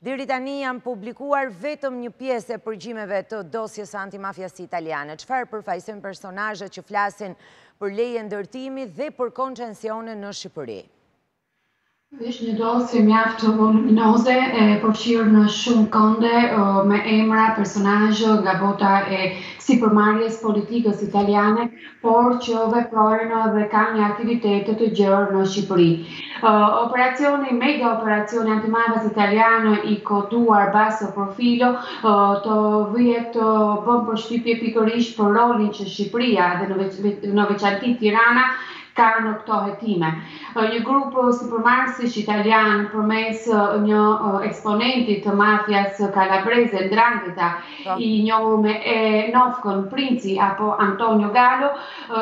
Deri tani janë publikuar vetëm një pjesë e përgjimeve të dosjes antimafias italiane. Çfarë përfaqësojnë personazhet që flasin për leje ndërtimi dhe për koncensione në Shqipëri? Është një dosje mjaft voluminoze e përfshirë në shumë kënde me emra, personazhe nga bota e sipërmarrjes politikës italiane, por që veprojnë dhe kanë aktivitete të gjerë në Shqipëri. Operacioni, mega operacioni antimafias italiano i koduar baso profilo të vijet bën përshtypje pikërisht për rolin që Shqipëria dhe në veçanti Tirana ka në këto hetime. Një grup Super Martici Italiano përmes një eksponenti të mafias kalabreze Ndrangheta, i njohur me Nofkën Princi apo Antonio Gallo,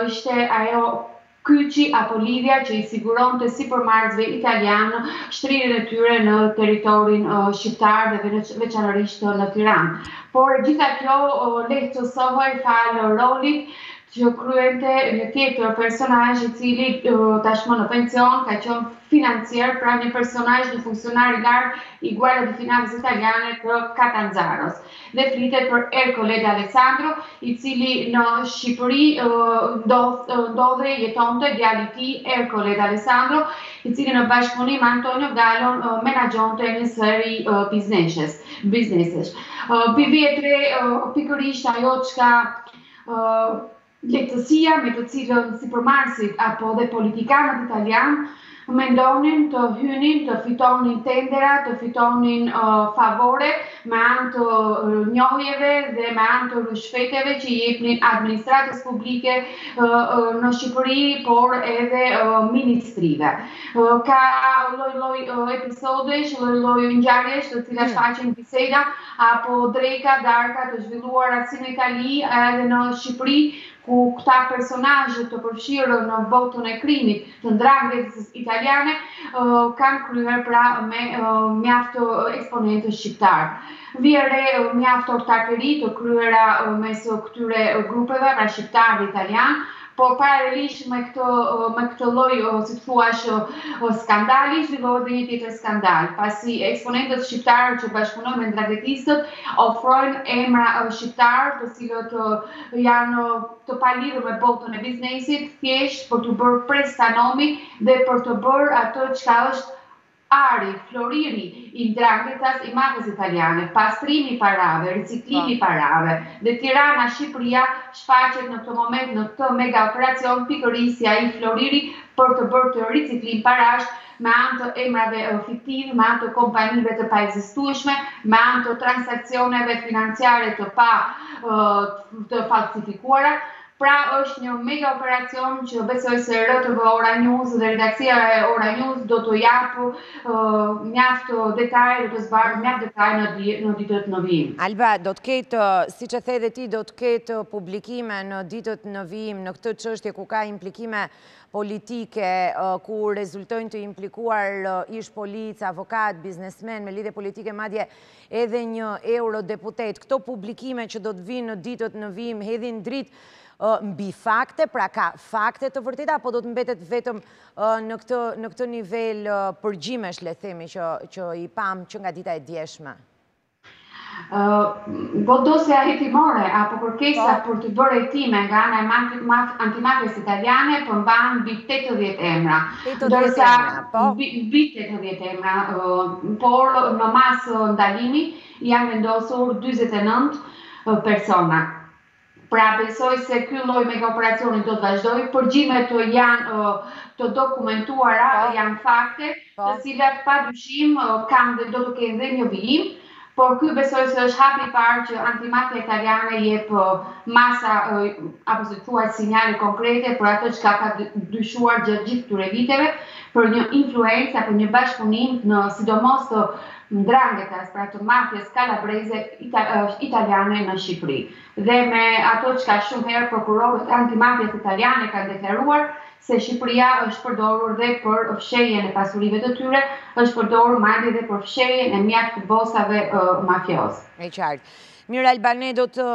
është ajo kyçi apo lidhja që i siguronte supermarketëve italianë shtrirjen e tyre në territorin shqiptar dhe veçanërisht në Tiranë. Por gjitha kjo lehtë të sohoj fal rolit që kryente një tjetër personazh i cili tashmë në pension ka qenë financier, pra një personazh, një funksionar i lartë i Guardia di Finanza italiane të Catanzaros. Dhe flitet për Ercole d'Alessandro, i cili në Shqipëri ndodhej, jetonte djali i tij Ercole d'Alessandro, i cili në bashkëpunim Antonio Gallon menaxhonte një seri biznesesh. Pivetre pikërisht ajo çka lehtësia me të cilën sipërmarrësit apo dhe politikanët italianë mendonin të hynin, të fitonin tendera, të fitonin favore me anë të njohjeve dhe me anë të rishfeteve që i jepnin administratës publike në Shqipëri, por edhe ministrive. Ka lloj-lloj episodesh, lloj-lloj ngjarjesh të cilat shfaqen biseda apo dreka, darka të zhvilluara si në Itali edhe në Shqipëri, ku këta personazhe të përfshirë në botën e krimit të ndranghetës italiane kanë kryer pra me mjaft eksponentë shqiptar. Vjen re mjaft ortakëri të kryera mes këtyre grupeve, pra shqiptar dhe italian, por paralelisht me këtë lloj, si thuash, skandali, zhvillohet një tjetër skandal, pasi eksponentët shqiptarë që bashkunojnë me ndranghetiistët ofrojnë emra shqiptarë, të cilët janë të palidhur me botën e biznesit, thjesht për të bërë prestanomi dhe për të bërë ato çka është ari, floriri i ndranghetas i mafias italiane, pastrimi i parave, riciklimi i parave, dhe Tirana, Shqipëria shfaqet në këtë moment në këtë mega operacion pikërisht si ai floriri për të bërë të riciklim parash me anë të emrave fiktiv, me anë të kompanive të paekzistueshme, me anë të transaksioneve financiare të falsifikuara. Pra është një mega operacion që besoj se RTV Ora News dhe redaksia e Ora News do të japë mjaft detaje, do të zbardhë mjaft detaje në ditët në vijim. Alba, do të ketë, si që the dhe ti, do të ketë publikime në ditët në vijim në këtë çështje ku ka implikime politike, ku rezultojnë të implikuar ish polic, avokat, biznesmen, me lidhje politike, madje edhe një eurodeputet. Këto publikime që do të vinë në ditët në vijim hedhin dritë mbi fakte, pra ka fakte të vërteta, apo do të mbetet vetëm në këtë nivel përgjimesh, le themi, që i pam që nga dita e djeshme? Dosja hetimore apo kërkesa për të bërë hetime nga ana e antimafias italiane përmban mbi 80 emra. Mbi 80 emra, por në masë ndalimi janë vendosur 49 persona. Pra, besoj se ky lloj mega operacioni do të vazhdojë, përgjimet janë të dokumentuara, janë fakte, të cilat padyshim kanë dhe do të kenë dhe një vijim, por ky besoj se është hapi i parë që antimafia italiane jep masa apo si thuaj sinjale konkrete për ato që ka dyshuar gjatë gjithë këtyre viteve për një influencë apo një bashkëpunim në sidomos të ndrangheta, pra të mafias kalabreze italiane në Shqipëri. Dhe me ato që ka shumë herë prokurorët antimafias italiane kanë deklaruar se Shqipëria është përdorur dhe për fshehjen e pasurive të tyre, është përdorur madje dhe për fshehjen e mjaft bosave mafios. E qartë. Mirë Alba, ne do të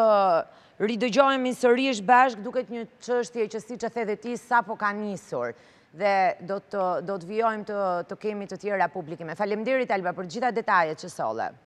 ridëgjohemi sërish bashkë, duket një çështje që siç e the dhe ti sapo ka nisur. dhe do të vijojmë të kemi të tjera publikime. Faleminderit Alba për gjitha detajet që solle.